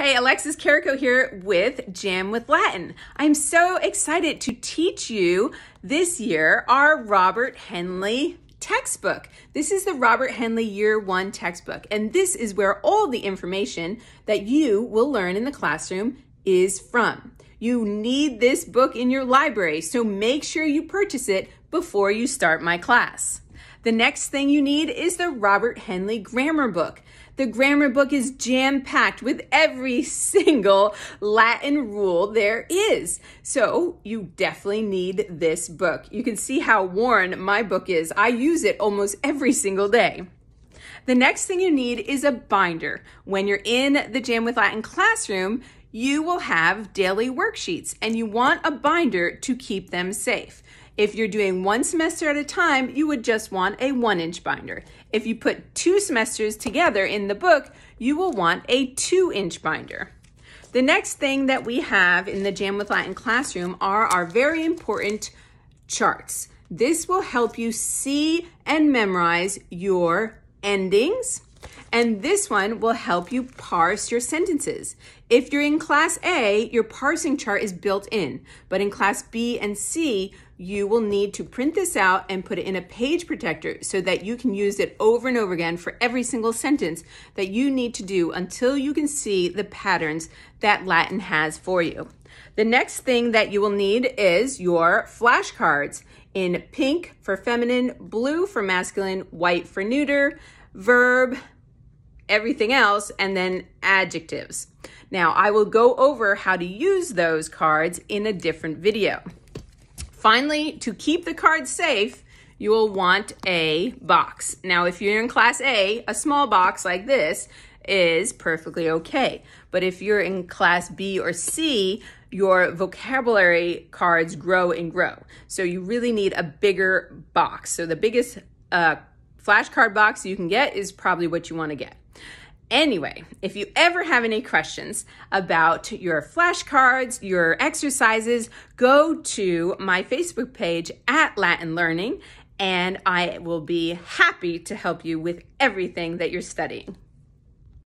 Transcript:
Hey, Alexis Carrico here with Jam With Latin. I'm so excited to teach you this year our Robert Henley textbook. This is the Robert Henley Year 1 textbook, and this is where all the information that you will learn in the classroom is from. You need this book in your library, so make sure you purchase it before you start my class. The next thing you need is the Robert Henley Grammar Book. The grammar book is jam-packed with every single Latin rule there is. So you definitely need this book. You can see how worn my book is. I use it almost every single day. The next thing you need is a binder. When you're in the Jam with Latin classroom, you will have daily worksheets, and you want a binder to keep them safe. If you're doing one semester at a time, you would just want a 1-inch binder. If you put two semesters together in the book, you will want a 2-inch binder. The next thing that we have in the Jam with Latin classroom are our very important charts. This will help you see and memorize your endings. And this one will help you parse your sentences. If you're in class A, your parsing chart is built in, but in class B and C, you will need to print this out and put it in a page protector so that you can use it over and over again for every single sentence that you need to do until you can see the patterns that Latin has for you. The next thing that you will need is your flashcards in pink for feminine, blue for masculine, white for neuter, verb, everything else, and then adjectives. Now, I will go over how to use those cards in a different video. Finally, to keep the cards safe, you will want a box. Now, if you're in class A, a small box like this is perfectly okay. But if you're in class B or C, your vocabulary cards grow and grow. So you really need a bigger box. So the biggest flashcard box you can get is probably what you want to get. Anyway, if you ever have any questions about your flashcards, your exercises, go to my Facebook page at Latin Learning, and I will be happy to help you with everything that you're studying.